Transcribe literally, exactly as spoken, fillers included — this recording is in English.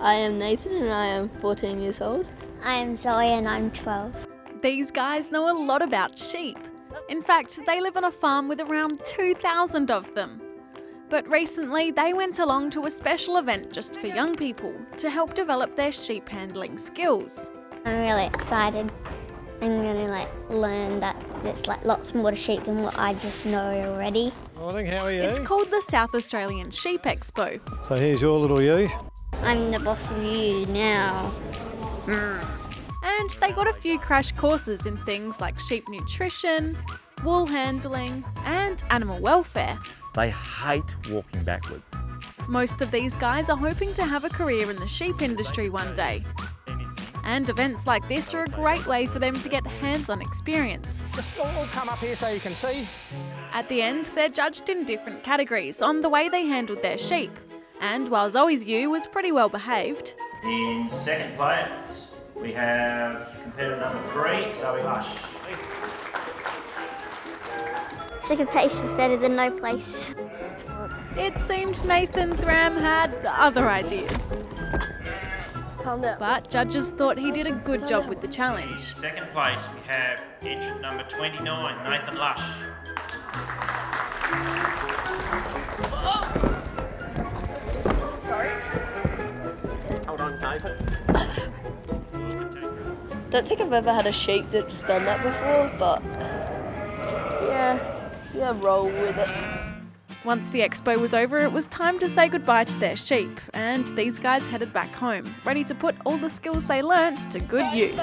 I am Nathan and I am fourteen years old. I am Zoe and I'm twelve. These guys know a lot about sheep. In fact, they live on a farm with around two thousand of them. But recently they went along to a special event just for young people to help develop their sheep handling skills. I'm really excited. I'm going to like learn that it's like lots more to sheep than what I just know already. Morning, how are you? It's called the South Australian Sheep Expo. So here's your little you. I'm the boss of you now. Mm. And they got a few crash courses in things like sheep nutrition, wool handling and animal welfare. They hate walking backwards. Most of these guys are hoping to have a career in the sheep industry one day. And events like this are a great way for them to get hands-on experience. Just all come up here so you can see. At the end, they're judged in different categories on the way they handled their sheep. And while Zoe's ewe was pretty well behaved... In second place, we have competitor number three, Zoe Hush. Second place is better than no place. It seemed Nathan's ram had other ideas. But judges thought he did a good job with the challenge. In second place, we have entrant number twenty-nine, Nathan Lush. Oh. Sorry. Hold on, Nathan. Don't think I've ever had a sheep that's done that before, but yeah, yeah, roll with it. Once the expo was over, it was time to say goodbye to their sheep, and these guys headed back home, ready to put all the skills they learnt to good use.